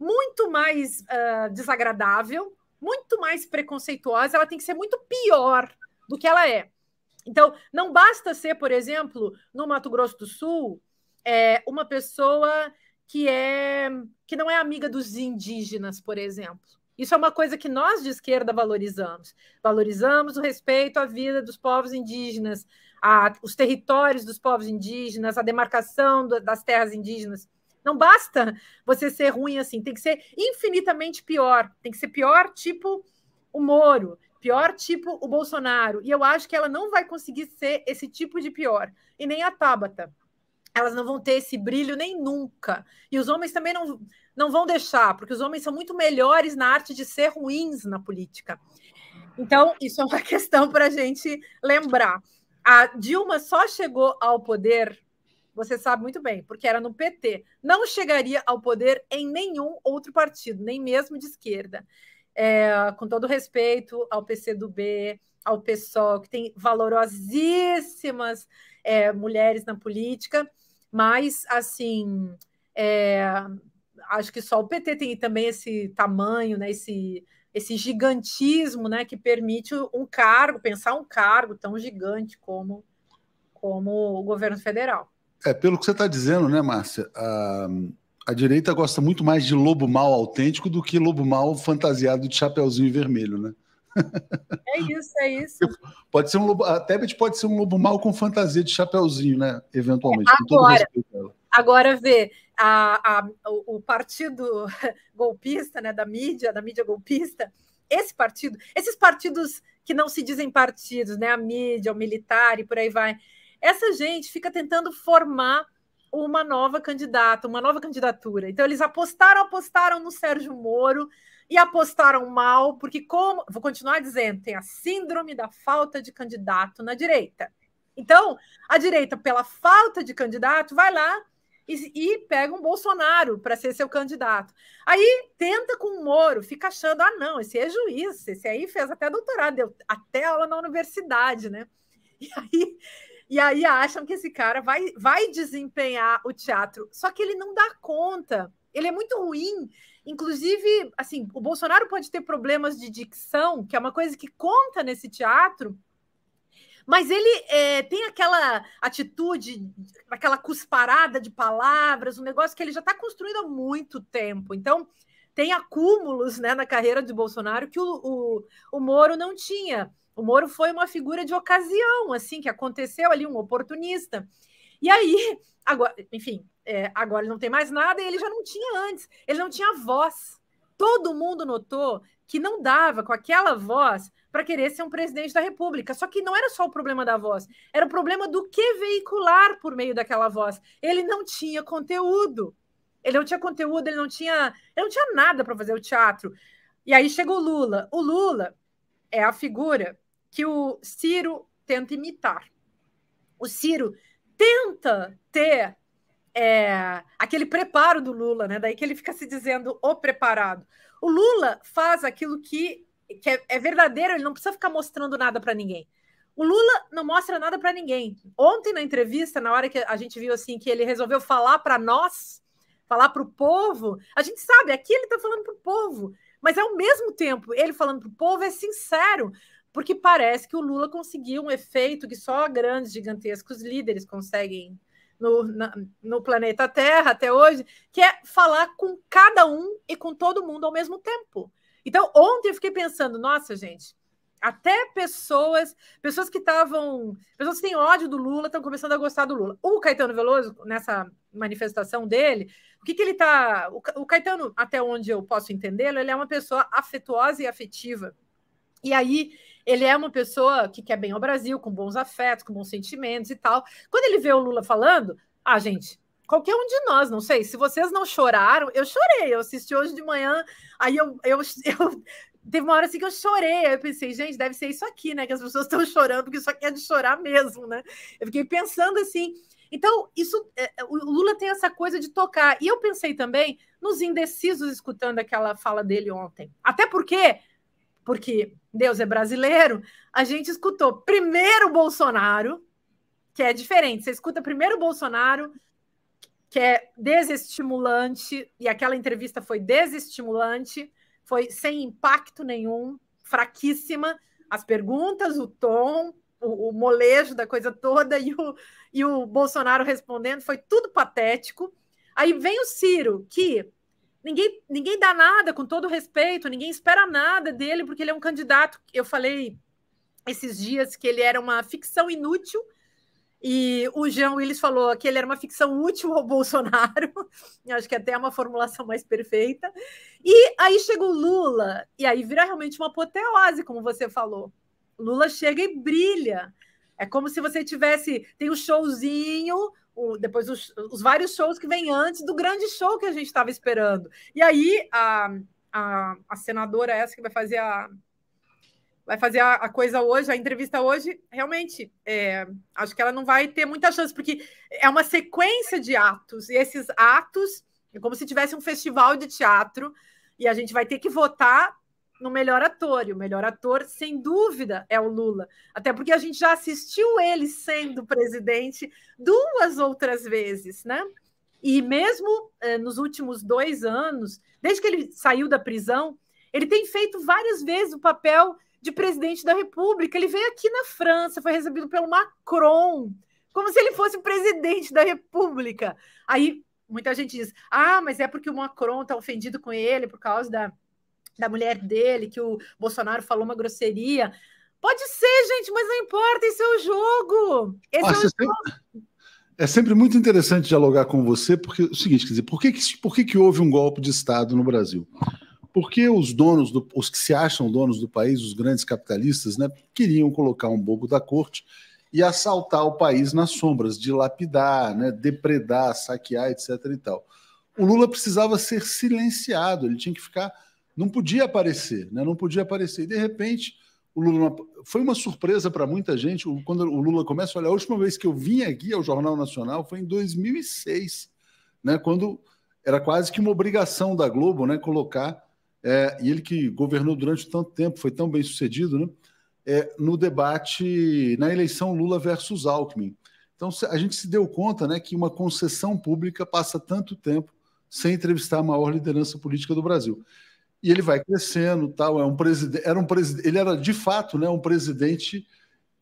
muito mais desagradável, muito mais preconceituosa, ela tem que ser muito pior do que ela é. Então, não basta ser, por exemplo, no Mato Grosso do Sul, uma pessoa que não é amiga dos indígenas, por exemplo. Isso é uma coisa que nós de esquerda valorizamos. Valorizamos o respeito à vida dos povos indígenas, os territórios dos povos indígenas, a demarcação das terras indígenas. Não basta você ser ruim assim, tem que ser infinitamente pior. Tem que ser pior tipo o Moro, pior tipo o Bolsonaro. E eu acho que ela não vai conseguir ser esse tipo de pior. E nem a Tabata. Elas não vão ter esse brilho nem nunca. E os homens também não vão deixar, porque os homens são muito melhores na arte de ser ruins na política. Então, isso é uma questão para a gente lembrar. A Dilma só chegou ao poder, você sabe muito bem, porque era no PT. Não chegaria ao poder em nenhum outro partido, nem mesmo de esquerda. Com todo respeito ao PCdoB, ao PSOL, que tem valorosíssimas mulheres na política, mas, assim... Acho que só o PT tem também esse tamanho, né, esse gigantismo, né, que permite um cargo, pensar um cargo tão gigante como o governo federal. Pelo que você está dizendo, né, Márcia, a direita gosta muito mais de lobo mau autêntico do que lobo mau fantasiado de chapeuzinho vermelho, né? É isso. Pode ser um lobo, a Tebet pode ser um lobo mau com fantasia de chapeuzinho, né, eventualmente. Agora vê o partido golpista, né, da mídia golpista, esses partidos que não se dizem partidos, né, a mídia, o militar e por aí vai, essa gente fica tentando formar uma nova candidata, uma nova candidatura. Então eles apostaram no Sérgio Moro e apostaram mal, porque vou continuar dizendo, tem a síndrome da falta de candidato na direita. Então, a direita, pela falta de candidato, vai lá e pega um Bolsonaro para ser seu candidato. Aí tenta com o Moro, fica achando, não, esse é juiz, esse aí fez até doutorado, deu até aula na universidade, né? E aí acham que esse cara vai desempenhar o teatro, só que ele não dá conta, ele é muito ruim. Inclusive, assim, o Bolsonaro pode ter problemas de dicção, que é uma coisa que conta nesse teatro, mas ele tem aquela atitude, aquela cusparada de palavras, um negócio que ele já está construindo há muito tempo. Então, tem acúmulos, né, na carreira de Bolsonaro que o Moro não tinha. O Moro foi uma figura de ocasião, assim, que aconteceu ali, um oportunista. E aí, agora, enfim, agora ele não tem mais nada e ele já não tinha antes. Ele não tinha voz. Todo mundo notou que não dava com aquela voz para querer ser um presidente da República. Só que não era só o problema da voz, era o problema do que veicular por meio daquela voz. Ele não tinha conteúdo. Ele não tinha nada para fazer o teatro. E aí chega o Lula. O Lula é a figura que o Ciro tenta imitar. O Ciro tenta ter aquele preparo do Lula, né? Daí que ele fica se dizendo o preparado. O Lula faz aquilo que é verdadeiro, ele não precisa ficar mostrando nada para ninguém. O Lula não mostra nada para ninguém. Ontem, na entrevista, na hora que a gente viu assim que ele resolveu falar para nós, falar para o povo, a gente sabe, aqui ele está falando para o povo, mas ao mesmo tempo, ele falando para o povo é sincero, porque parece que o Lula conseguiu um efeito que só grandes, gigantescos líderes conseguem no planeta Terra até hoje, que é falar com cada um e com todo mundo ao mesmo tempo. Então, ontem eu fiquei pensando, nossa, gente, até pessoas que têm ódio do Lula estão começando a gostar do Lula. O Caetano Veloso, nessa manifestação dele, o Caetano, até onde eu posso entendê-lo, ele é uma pessoa afetuosa e afetiva. E aí, ele é uma pessoa que quer bem ao Brasil, com bons afetos, com bons sentimentos e tal. Quando ele vê o Lula falando, ah, gente, qualquer um de nós, não sei, se vocês não choraram, eu chorei, eu assisti hoje de manhã, aí teve uma hora assim que eu chorei, aí eu pensei, gente, deve ser isso aqui, né, que as pessoas estão chorando, porque isso aqui é de chorar mesmo, né? Eu fiquei pensando assim, então, o Lula tem essa coisa de tocar, e eu pensei também nos indecisos escutando aquela fala dele ontem, até porque Deus é brasileiro, a gente escutou primeiro o Bolsonaro, que é diferente, você escuta primeiro o Bolsonaro, que é desestimulante, e aquela entrevista foi desestimulante, foi sem impacto nenhum, fraquíssima, as perguntas, o tom, o molejo da coisa toda, e o Bolsonaro respondendo, foi tudo patético. Aí vem o Ciro, que ninguém dá nada, com todo respeito, ninguém espera nada dele, porque ele é um candidato, eu falei esses dias que ele era uma ficção inútil, e o Jean Wyllys falou que ele era uma ficção útil ao Bolsonaro, acho que até é uma formulação mais perfeita, e aí chega o Lula, e aí vira realmente uma apoteose, como você falou. Lula chega e brilha, é como se você tivesse, tem um showzinho, depois os vários shows que vêm antes do grande show que a gente estava esperando. E aí a senadora, essa que vai fazer a coisa hoje, a entrevista hoje, realmente, acho que ela não vai ter muita chance, porque é uma sequência de atos, e esses atos é como se tivesse um festival de teatro, e a gente vai ter que votar no melhor ator, e o melhor ator, sem dúvida, é o Lula, até porque a gente já assistiu ele sendo presidente 2 outras vezes, né? E mesmo nos últimos 2 anos, desde que ele saiu da prisão, ele tem feito várias vezes o papel de presidente da República. Ele veio aqui na França, foi recebido pelo Macron, como se ele fosse presidente da República. Aí muita gente diz, ah, mas é porque o Macron está ofendido com ele por causa da mulher dele, que o Bolsonaro falou uma grosseria. Pode ser, gente, mas não importa, esse é o jogo. É sempre muito interessante dialogar com você, porque o seguinte, quer dizer, por que houve um golpe de Estado no Brasil? Porque os que se acham donos do país, os grandes capitalistas, né, queriam colocar um bobo da corte e assaltar o país nas sombras, dilapidar, né, depredar, saquear, etc. e tal. O Lula precisava ser silenciado, ele tinha que ficar, não podia aparecer, né, não podia aparecer. E de repente, o Lula foi uma surpresa para muita gente. Quando o Lula começa, olha, a última vez que eu vim aqui ao Jornal Nacional foi em 2006, né, quando era quase que uma obrigação da Globo, né, colocar. E ele que governou durante tanto tempo, foi tão bem sucedido, né? No debate, na eleição Lula versus Alckmin. Então, a gente se deu conta, né, que uma concessão pública passa tanto tempo sem entrevistar a maior liderança política do Brasil. E ele vai crescendo, tal, ele era, de fato, né, um presidente...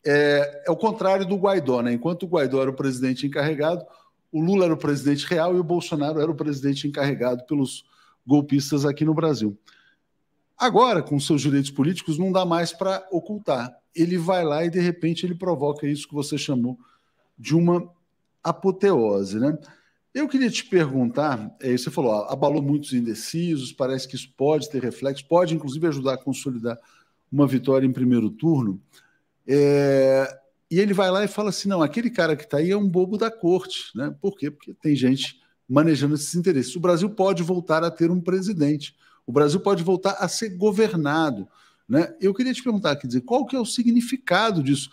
É o contrário do Guaidó, né? Enquanto o Guaidó era o presidente encarregado, o Lula era o presidente real e o Bolsonaro era o presidente encarregado pelos golpistas aqui no Brasil. Agora, com seus direitos políticos, não dá mais para ocultar. Ele vai lá e, de repente, ele provoca isso que você chamou de uma apoteose, né? Eu queria te perguntar, você falou, ó, abalou muitos indecisos, parece que isso pode ter reflexo, pode, inclusive, ajudar a consolidar uma vitória em primeiro turno. E ele vai lá e fala assim, não, aquele cara que está aí é um bobo da corte, né? Por quê? Porque tem gente manejando esses interesses. O Brasil pode voltar a ter um presidente. O Brasil pode voltar a ser governado. né? Eu queria te perguntar, quer dizer, qual que é o significado disso?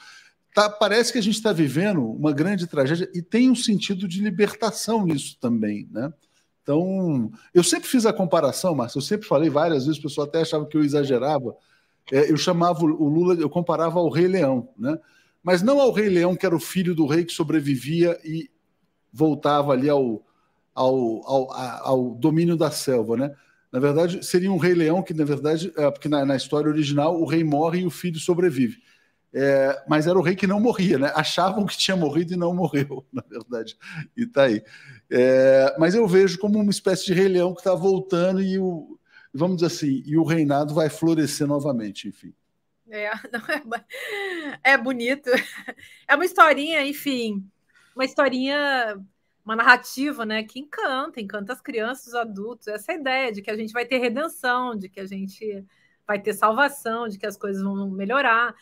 Tá, parece que a gente está vivendo uma grande tragédia e tem um sentido de libertação nisso também, né? Então, eu sempre fiz a comparação, Márcio, eu sempre falei várias vezes, o pessoal até achava que eu exagerava, eu chamava o Lula, eu comparava ao Rei Leão, né? Mas não ao Rei Leão, que era o filho do rei que sobrevivia e voltava ali ao domínio da selva, né? Na verdade, seria um Rei Leão que, na verdade, porque na história original o rei morre e o filho sobrevive. Mas era o rei que não morria, né? Achavam que tinha morrido e não morreu, na verdade. E tá aí. Mas eu vejo como uma espécie de Rei Leão que está voltando e vamos dizer assim, e o reinado vai florescer novamente, enfim. É bonito. É uma historinha, enfim, uma narrativa, né, que encanta as crianças, os adultos. Essa ideia de que a gente vai ter redenção, de que a gente vai ter salvação, de que as coisas vão melhorar.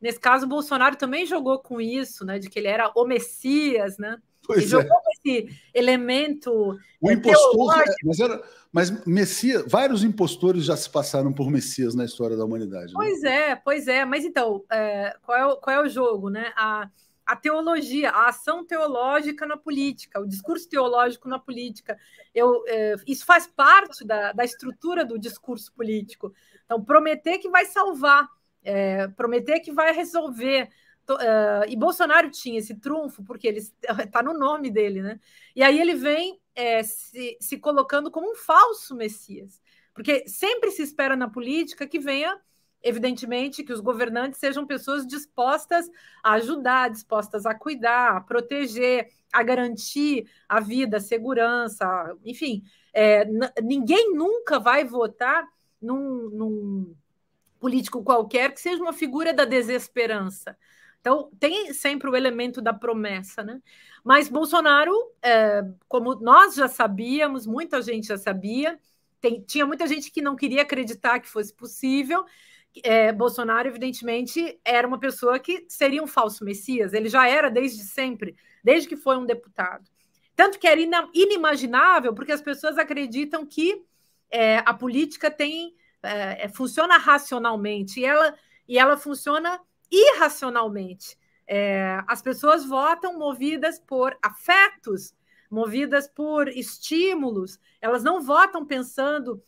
Nesse caso, o Bolsonaro também jogou com isso, né, de que ele era o Messias, né? Pois ele jogou com esse elemento. O impostor, mas Messias, vários impostores já se passaram por Messias na história da humanidade. Pois é. Mas então, qual é o jogo, né? A teologia, a ação teológica na política, o discurso teológico na política. Isso faz parte da estrutura do discurso político. Então, prometer que vai salvar, prometer que vai resolver. E Bolsonaro tinha esse trunfo, porque ele está no nome dele, né? E aí ele vem se colocando como um falso Messias, porque sempre se espera na política que venha, evidentemente, que os governantes sejam pessoas dispostas a ajudar, dispostas a cuidar, a proteger, a garantir a vida, a segurança, enfim. Ninguém nunca vai votar num político qualquer que seja uma figura da desesperança. Então, tem sempre o elemento da promessa, né? Mas Bolsonaro, como nós já sabíamos, muita gente já sabia, tinha muita gente que não queria acreditar que fosse possível. Bolsonaro, evidentemente, era uma pessoa que seria um falso Messias. Ele já era desde sempre, desde que foi um deputado. Tanto que era inimaginável, porque as pessoas acreditam que a política funciona racionalmente, e ela funciona irracionalmente. As pessoas votam movidas por afetos, movidas por estímulos, elas não votam pensando,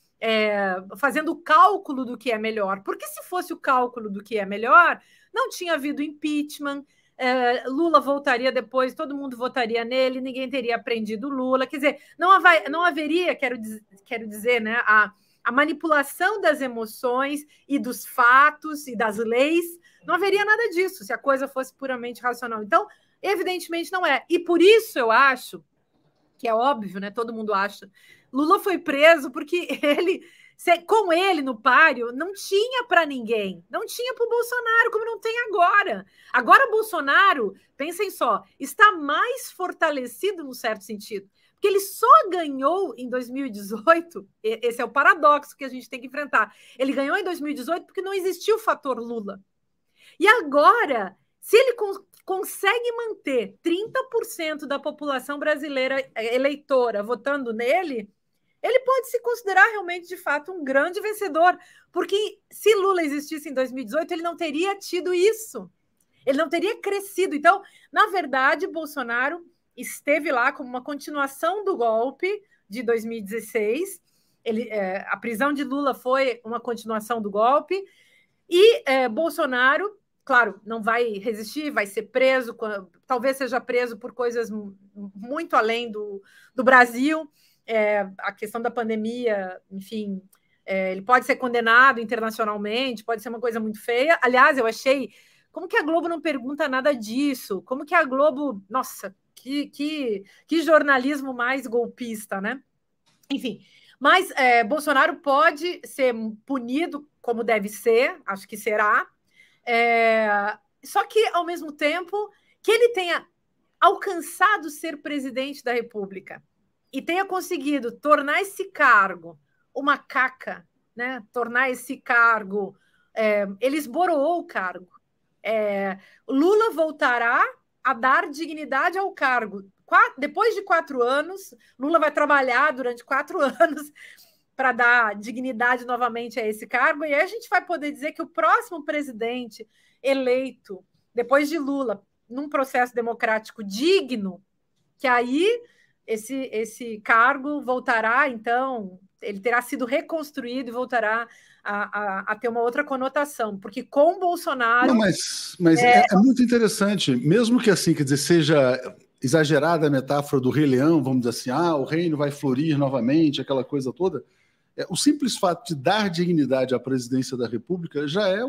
fazendo o cálculo do que é melhor, porque se fosse o cálculo do que é melhor, não tinha havido impeachment, Lula voltaria depois, todo mundo votaria nele, ninguém teria aprendido Lula, quer dizer, não haveria, quero dizer, né, a manipulação das emoções e dos fatos e das leis, não haveria nada disso se a coisa fosse puramente racional. Então, evidentemente não é. E por isso eu acho, que é óbvio, né? Todo mundo acha. Lula foi preso porque com ele no páreo, não tinha para ninguém. Não tinha para o Bolsonaro, como não tem agora. Agora Bolsonaro, pensem só, está mais fortalecido num certo sentido. Porque ele só ganhou em 2018, esse é o paradoxo que a gente tem que enfrentar, ele ganhou em 2018 porque não existiu o fator Lula. E agora, se ele consegue manter 30% da população brasileira eleitora votando nele, ele pode se considerar realmente, de fato, um grande vencedor, porque se Lula existisse em 2018, ele não teria tido isso, ele não teria crescido. Então, na verdade, Bolsonaro esteve lá como uma continuação do golpe de 2016. A prisão de Lula foi uma continuação do golpe. E Bolsonaro, claro, não vai resistir, vai ser preso, talvez seja preso por coisas muito além do Brasil. A questão da pandemia, enfim, ele pode ser condenado internacionalmente, pode ser uma coisa muito feia. Aliás, eu achei... Como que a Globo não pergunta nada disso? Como que a Globo... Nossa... Que jornalismo mais golpista, né? Enfim, mas Bolsonaro pode ser punido como deve ser, acho que será, só que, ao mesmo tempo, que ele tenha alcançado ser presidente da República e tenha conseguido tornar esse cargo uma caca, né? Tornar esse cargo... ele esboroou o cargo. Lula voltará a dar dignidade ao cargo. Depois de 4 anos, Lula vai trabalhar durante 4 anos para dar dignidade novamente a esse cargo, e aí a gente vai poder dizer que o próximo presidente eleito, depois de Lula, num processo democrático digno, que aí esse cargo voltará, então, ele terá sido reconstruído e voltará a ter uma outra conotação, porque com Bolsonaro... Não, mas é muito interessante, mesmo que assim, quer dizer, seja exagerada a metáfora do Rei Leão, vamos dizer assim, o reino vai florir novamente, aquela coisa toda, o simples fato de dar dignidade à presidência da República já é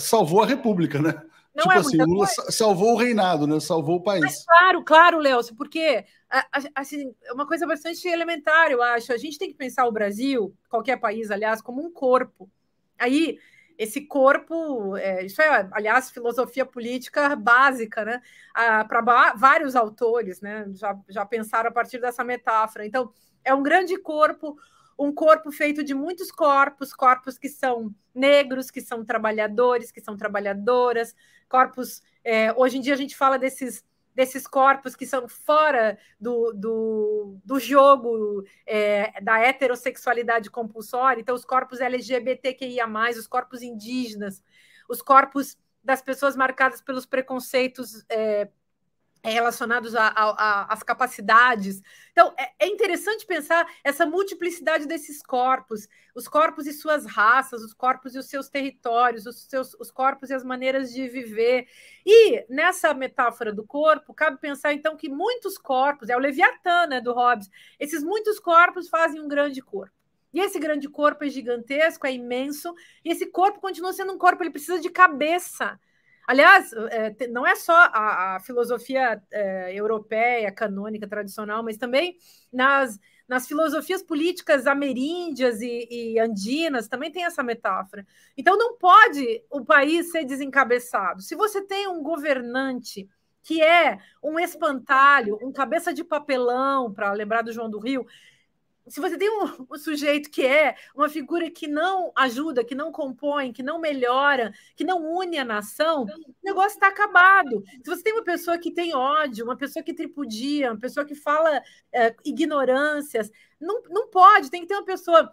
salvou a República, né? Não tipo é assim, Lula salvou o reinado, né? Salvou o país. Mas claro, Léo, porque assim, é uma coisa bastante elementar, eu acho. A gente tem que pensar o Brasil, qualquer país, aliás, como um corpo. Aí, esse corpo, isso é, aliás, filosofia política básica, né? Para vários autores, né? Já pensaram a partir dessa metáfora. Então, é um grande corpo. Um corpo feito de muitos corpos que são negros, que são trabalhadores, que são trabalhadoras, corpos... hoje em dia a gente fala desses corpos que são fora do jogo da heterossexualidade compulsória, então os corpos LGBTQIA+, os corpos indígenas, os corpos das pessoas marcadas pelos preconceitos relacionados às capacidades. Então, é interessante pensar essa multiplicidade desses corpos, os corpos e suas raças, os corpos e os seus territórios, os corpos e as maneiras de viver. E, nessa metáfora do corpo, cabe pensar, então, que muitos corpos, é o Leviatã, né, do Hobbes, esses muitos corpos fazem um grande corpo. E esse grande corpo é gigantesco, é imenso, e esse corpo continua sendo um corpo, ele precisa de cabeça. Aliás, não é só a filosofia europeia, canônica, tradicional, mas também nas filosofias políticas ameríndias e andinas também tem essa metáfora. Então, não pode o país ser desencabeçado. Se você tem um governante que é um espantalho, um cabeça de papelão, para lembrar do João do Rio, se você tem um sujeito que é uma figura que não ajuda, que não compõe, que não melhora, que não une a nação, o negócio está acabado. Se você tem uma pessoa que tem ódio, uma pessoa que tripudia, uma pessoa que fala ignorâncias, não pode, tem que ter uma pessoa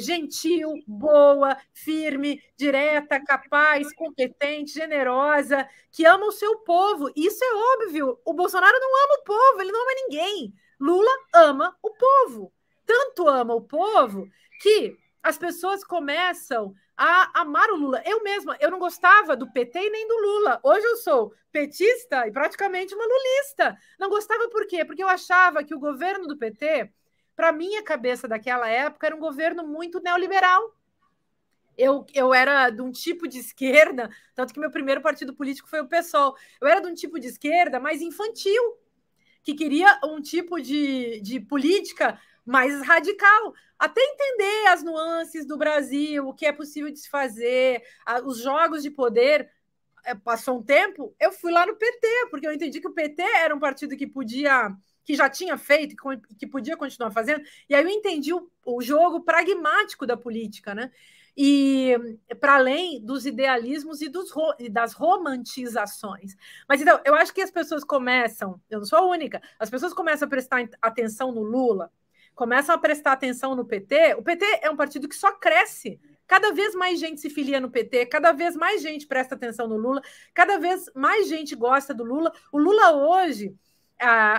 gentil, boa, firme, direta, capaz, competente, generosa, que ama o seu povo. Isso é óbvio. O Bolsonaro não ama o povo, ele não ama ninguém. Lula ama o povo. Tanto ama o povo que as pessoas começam a amar o Lula. Eu mesma, eu não gostava do PT e nem do Lula. Hoje eu sou petista e praticamente uma lulista. Não gostava por quê? Porque eu achava que o governo do PT, para minha cabeça daquela época, era um governo muito neoliberal. Eu era de um tipo de esquerda, tanto que meu primeiro partido político foi o PSOL. Eu era de um tipo de esquerda mais infantil, que queria um tipo de política mais radical, até entender as nuances do Brasil, o que é possível de se fazer, os jogos de poder. Passou um tempo, eu fui lá no PT, porque eu entendi que o PT era um partido que podia, que já tinha feito, que podia continuar fazendo, e aí eu entendi o jogo pragmático da política, né? E para além dos idealismos e das romantizações. Mas então, eu acho que as pessoas começam, eu não sou a única, as pessoas começam a prestar atenção no Lula, começam a prestar atenção no PT. O PT é um partido que só cresce. Cada vez mais gente se filia no PT, cada vez mais gente presta atenção no Lula, cada vez mais gente gosta do Lula. O Lula hoje,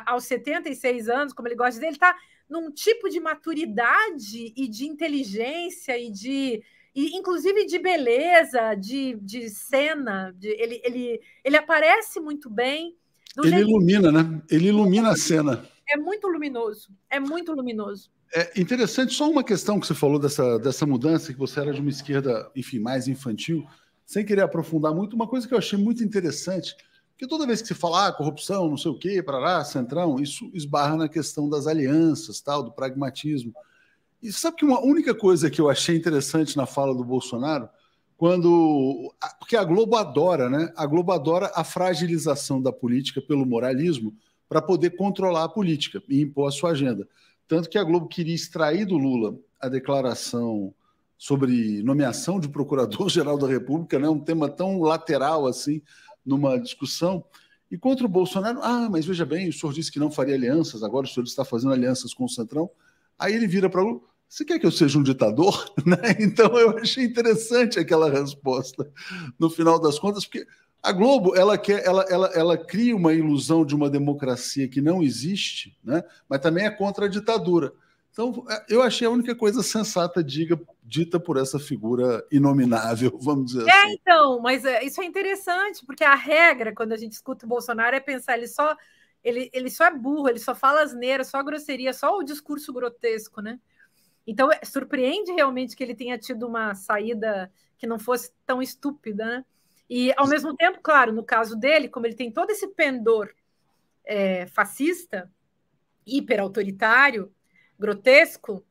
aos 76 anos, como ele gosta de dizer, ele está num tipo de maturidade e de inteligência e inclusive de beleza, de cena. Ele aparece muito bem. Ele ilumina, né? Ele ilumina a cena. É muito luminoso, é muito luminoso. É interessante, só uma questão que você falou dessa mudança, que você era de uma esquerda, enfim, mais infantil, sem querer aprofundar muito, uma coisa que eu achei muito interessante, que toda vez que se fala corrupção, não sei o quê, parará, Centrão, isso esbarra na questão das alianças, tal, do pragmatismo. E sabe que uma única coisa que eu achei interessante na fala do Bolsonaro, porque a Globo adora, né? A Globo adora a fragilização da política pelo moralismo, para poder controlar a política e impor a sua agenda. Tanto que a Globo queria extrair do Lula a declaração sobre nomeação de procurador-geral da República, né? Um tema tão lateral assim, numa discussão. E contra o Bolsonaro, mas veja bem, o senhor disse que não faria alianças, agora o senhor está fazendo alianças com o Centrão. Aí ele vira para o Lula, Você quer que eu seja um ditador? Então eu achei interessante aquela resposta, no final das contas, porque a Globo ela cria uma ilusão de uma democracia que não existe, mas também é contra a ditadura. Então, eu achei a única coisa sensata dita por essa figura inominável, vamos dizer assim. É, então, mas isso é interessante, porque a regra, quando a gente escuta o Bolsonaro, é pensar ele só é burro, ele só fala asneira, só grosseria, só o discurso grotesco, né? Então, surpreende realmente que ele tenha tido uma saída que não fosse tão estúpida, né? E, ao mesmo tempo, claro, no caso dele, como ele tem todo esse pendor fascista, hiperautoritário, grotesco,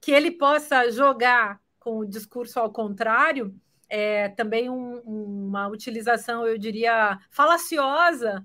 que ele possa jogar com o discurso ao contrário, também uma utilização, eu diria, falaciosa,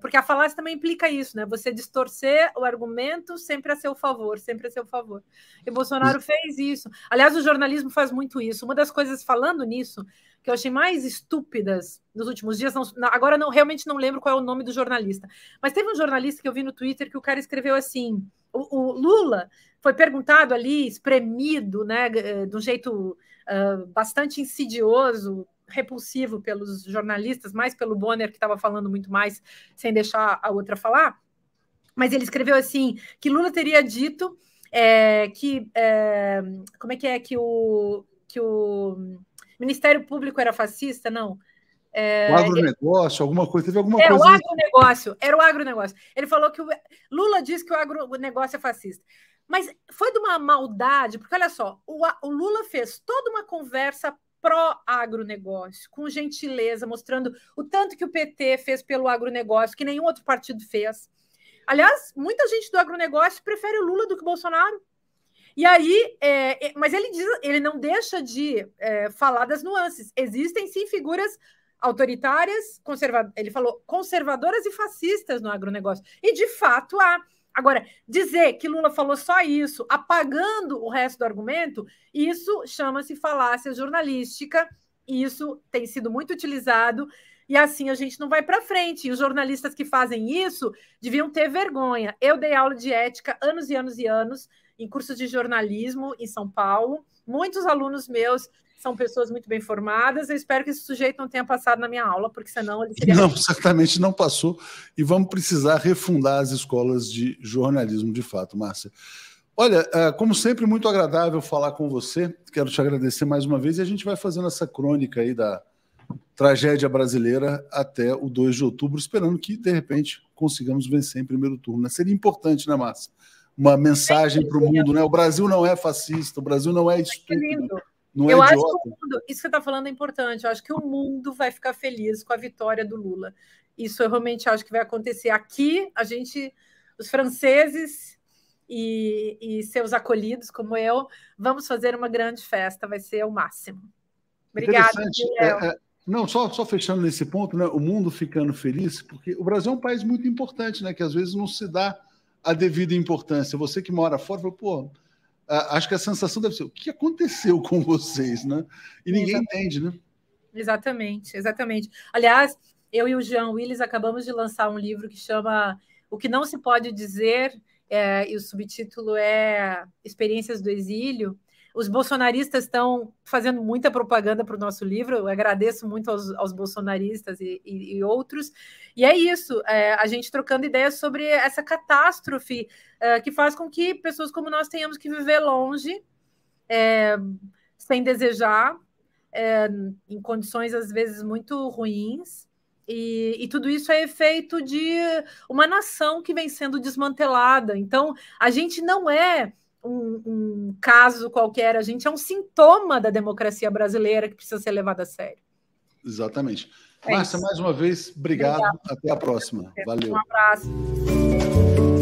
porque a falácia também implica isso, né? Você distorcer o argumento sempre a seu favor, sempre a seu favor. E Bolsonaro fez isso. Aliás, o jornalismo faz muito isso. Uma das coisas, falando nisso, que eu achei mais estúpidas nos últimos dias, agora realmente não lembro qual é o nome do jornalista, mas teve um jornalista que eu vi no Twitter que o cara escreveu assim... O Lula foi perguntado ali, espremido, né, de um jeito bastante insidioso, repulsivo pelos jornalistas, mais pelo Bonner, que estava falando muito mais, sem deixar a outra falar. Mas ele escreveu assim, que Lula teria dito como é? Que o Ministério Público era fascista? Não. O agronegócio, alguma coisa, teve alguma coisa... Era o agronegócio. Ele falou que Lula disse que o agronegócio é fascista. Mas foi de uma maldade, porque, olha só, o Lula fez toda uma conversa pró-agronegócio, com gentileza, mostrando o tanto que o PT fez pelo agronegócio, que nenhum outro partido fez. Aliás, muita gente do agronegócio prefere o Lula do que o Bolsonaro. E aí, mas ele não deixa de falar das nuances. Existem, sim, figuras... autoritárias, ele falou conservadoras e fascistas no agronegócio. E, de fato, há. Agora, dizer que Lula falou só isso, apagando o resto do argumento, isso chama-se falácia jornalística, e isso tem sido muito utilizado, e assim a gente não vai para frente. E os jornalistas que fazem isso deviam ter vergonha. Eu dei aula de ética anos e anos e anos, em cursos de jornalismo em São Paulo. Muitos alunos meus são pessoas muito bem formadas. Eu espero que esse sujeito não tenha passado na minha aula, porque senão ele seria... Não, certamente não passou. E vamos precisar refundar as escolas de jornalismo, de fato, Márcia. Olha, como sempre, muito agradável falar com você. Quero te agradecer mais uma vez. E a gente vai fazendo essa crônica aí da tragédia brasileira até o 2 de outubro, esperando que, de repente, consigamos vencer em primeiro turno. Seria importante, né, Márcia? Uma mensagem para o mundo, né? O Brasil não é fascista, o Brasil não é estúpido. Não é eu idiota. Acho que o mundo, isso que você está falando é importante. Eu acho que o mundo vai ficar feliz com a vitória do Lula. Isso eu realmente acho que vai acontecer. Aqui, a gente, os franceses e seus acolhidos, como eu, vamos fazer uma grande festa. Vai ser o máximo. Obrigada, Michelle. Não, só fechando nesse ponto, né? O mundo ficando feliz, porque o Brasil é um país muito importante, né? Que às vezes não se dá a devida importância. Você que mora fora, fala, pô... Acho que a sensação deve ser o que aconteceu com vocês, né? E ninguém entende, né? Exatamente, exatamente. Aliás, eu e o Jean Wyllys acabamos de lançar um livro que chama O Que Não Se Pode Dizer, e o subtítulo é Experiências do Exílio. Os bolsonaristas estão fazendo muita propaganda para o nosso livro, eu agradeço muito aos bolsonaristas e outros, e é isso, a gente trocando ideias sobre essa catástrofe que faz com que pessoas como nós tenhamos que viver longe, sem desejar, em condições às vezes muito ruins, e tudo isso é efeito de uma nação que vem sendo desmantelada. Então, a gente não é um caso qualquer, a gente é um sintoma da democracia brasileira que precisa ser levado a sério. Exatamente. Márcia, mais uma vez, obrigado. Até a próxima. Valeu. Um abraço.